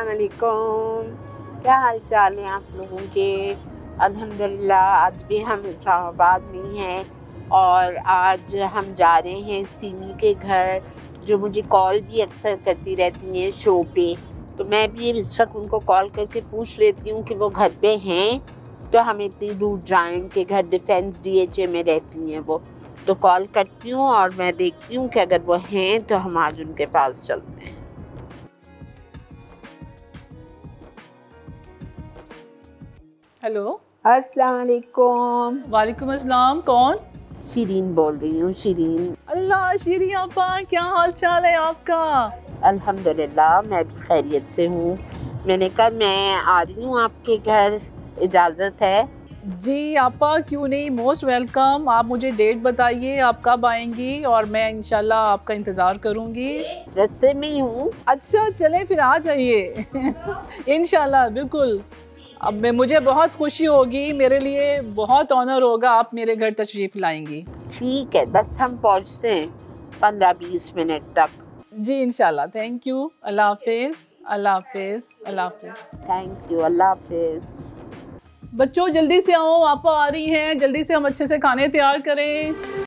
अस्सलामुअलैकुम, क्या हाल चाल है आप लोगों के। अल्हम्दुलिल्लाह आज भी हम इस्लामाबाद में हैं और आज हम जा रहे हैं सीमी के घर, जो मुझे कॉल भी अक्सर करती रहती हैं शो पे। तो मैं भी इस वक्त उनको कॉल करके पूछ लेती हूँ कि वो घर पे हैं, तो हम इतनी दूर जाएँ उनके घर। डिफेंस DHA में रहती हैं वो, तो कॉल करती हूँ और मैं देखती हूँ कि अगर वो हैं तो हम आज उनके पास चलते हैं। हेलो, अस्सलाम वालेकुम। वालेकुम अस्सलाम। कौन? शिरीन बोल रही हूँ, शिरीन। अल्लाह, शिरीन आपा, क्या हाल चाल है आपका? अल्हम्दुलिल्लाह मैं भी खैरियत से हूँ। मैंने कहा मैं आ रही हूँ आपके घर, इजाज़त है? जी आपा, क्यों नहीं, मोस्ट वेलकम। आप मुझे डेट बताइए, आप कब आएंगी और मैं इंशाल्लाह आपका इंतज़ार करूंगी। रस्ते में ही हूँ। अच्छा चलें फिर, आ जाइए इंशाल्लाह। बिल्कुल, अब मैं, मुझे बहुत खुशी होगी, मेरे लिए बहुत ऑनर होगा आप मेरे घर तशरीफ़ लाएंगी। ठीक है, बस हम पहुँचते हैं 15-20 मिनट तक। जी इंशाल्लाह, थैंक यू। अल्लाह हाफिज़, अल्लाह हाफिज़, अल्लाह हाफिज़। थैंक यू, अल्लाह हाफिज़। बच्चों जल्दी से आओ, आपा आ रही हैं, जल्दी से हम अच्छे से खाने तैयार करें।